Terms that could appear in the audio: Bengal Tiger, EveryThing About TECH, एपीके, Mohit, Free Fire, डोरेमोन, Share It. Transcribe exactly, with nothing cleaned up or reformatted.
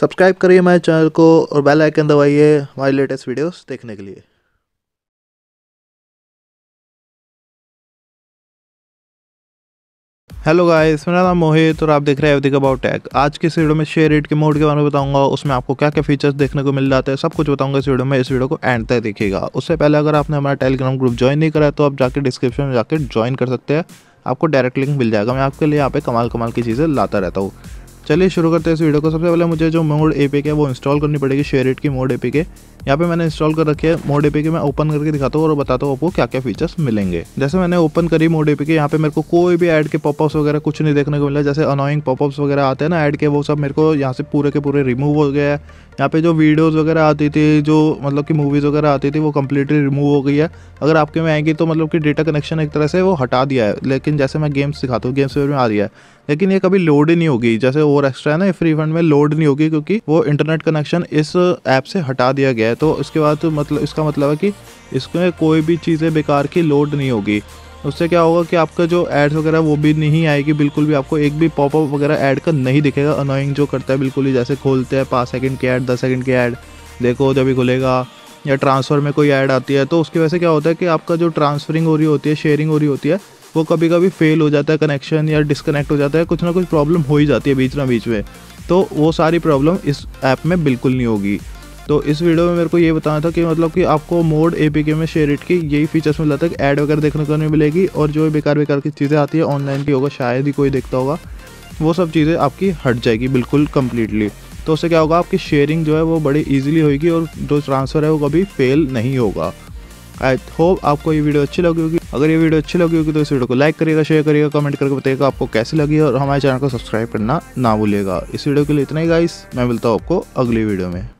Subscribe करिए हमारे channel को और बेल आइकन दबाइए हमारे लेटेस्ट वीडियोस देखने के लिए। हेलो गाइस, मेरा नाम मोहित और आप देख रहे हैं अवधिक अबाउट टैक। आज की इस वीडियो में शेयर इट के मोड के बारे में बताऊंगा, उसमें आपको क्या क्या फीचर्स देखने को मिल जाते हैं सब कुछ बताऊंगा इस वीडियो में। इस वीडियो को एंड तक देखिएगा। उससे पहले अगर आपने हमारा टेलीग्राम ग्रुप ज्वाइन नहीं करा है तो आप जाकर डिस्क्रिप्शन में जाकर ज्वाइन कर सकते हैं, आपको डायरेक्ट लिंक मिल जाएगा। मैं आपके लिए यहाँ पे कमाल कमाल की चीज़ें लाता रहता हूँ। चलिए शुरू करते हैं इस वीडियो को। सबसे पहले मुझे जो मोड एपीके है वो इंस्टॉल करनी पड़ेगी, शेयर इट की मोड एपीके। यहाँ पे मैंने इंस्टॉल कर रखी है मोड एपीके। मैं ओपन करके दिखाता हूँ और बताता हूँ आपको क्या क्या फीचर्स मिलेंगे। जैसे मैंने ओपन करी मोड एपीके, यहाँ पे मेरे को कोई भी ऐड के पॉपअप्स वगैरह कुछ नहीं देखने को मिला। जैसे अनोइंग पॉपअप्स वगैरह आते हैं ना ऐड के, वो सब मेरे को यहाँ से पूरे के पूरे रिमूव हो गया है। यहाँ पे जो वीडियोज़ वगैरह आती थी, जो मतलब कि मूवीज़ वगैरह आती थी, वो कम्प्लीटली रिमूव हो गई है। अगर आपके में आएगी तो मतलब कि डेटा कनेक्शन एक तरह से वो हटा दिया है। लेकिन जैसे मैं गेम्स दिखाता हूँ, गेम्स में आ रही है लेकिन ये कभी लोड ही नहीं होगी। जैसे और एक्स्ट्रा है ना फ्री फंड में लोड नहीं होगी क्योंकि वो इंटरनेट कनेक्शन इस ऐप से हटा दिया गया है। तो उसके बाद मतलब इसका मतलब है कि इसमें कोई भी चीज़ें बेकार की लोड नहीं होगी। उससे क्या होगा कि आपका जो एड्स वगैरह वो भी नहीं आएगी बिल्कुल भी, आपको एक भी पॉपअप वगैरह ऐड का नहीं दिखेगा। अनोइंग जो करता है बिल्कुल ही, जैसे खोलते हैं पाँच सेकंड के ऐड, दस सेकंड के ऐड देखो जब भी खुलेगा, या ट्रांसफ़र में कोई ऐड आती है तो उसकी वजह से क्या होता है कि आपका जो ट्रांसफरिंग हो रही होती है, शेयरिंग हो रही होती है, वो कभी कभी फेल हो जाता है, कनेक्शन या डिस्कनेक्ट हो जाता है, कुछ ना कुछ प्रॉब्लम हो ही जाती है बीच ना बीच में। तो वो सारी प्रॉब्लम इस ऐप में बिल्कुल नहीं होगी। तो इस वीडियो में मेरे को ये बताना था कि मतलब कि आपको मोड एपीके में शेयर इट की यही फीचर्स मिल जाता है। ऐड वगैरह देखने को नहीं मिलेगी और जो बेकार बेकार की चीज़ें आती है ऑनलाइन की होगा शायद ही कोई देखता होगा, वो सब चीज़ें आपकी हट जाएगी बिल्कुल कम्प्लीटली। तो उससे क्या होगा, आपकी शेयरिंग जो है वो बड़ी ईजिली होगी और जो ट्रांसफ़र है वो कभी फेल नहीं होगा। आई होप आपको ये वीडियो अच्छी लगी होगी। अगर ये वीडियो अच्छी लगी होगी तो इस वीडियो को लाइक करिएगा, शेयर करिएगा, कमेंट करके बताइएगा आपको कैसी लगी और हमारे चैनल को सब्सक्राइब करना ना भूलिएगा। इस वीडियो के लिए इतना ही गाइस, मैं मिलता हूँ आपको अगली वीडियो में।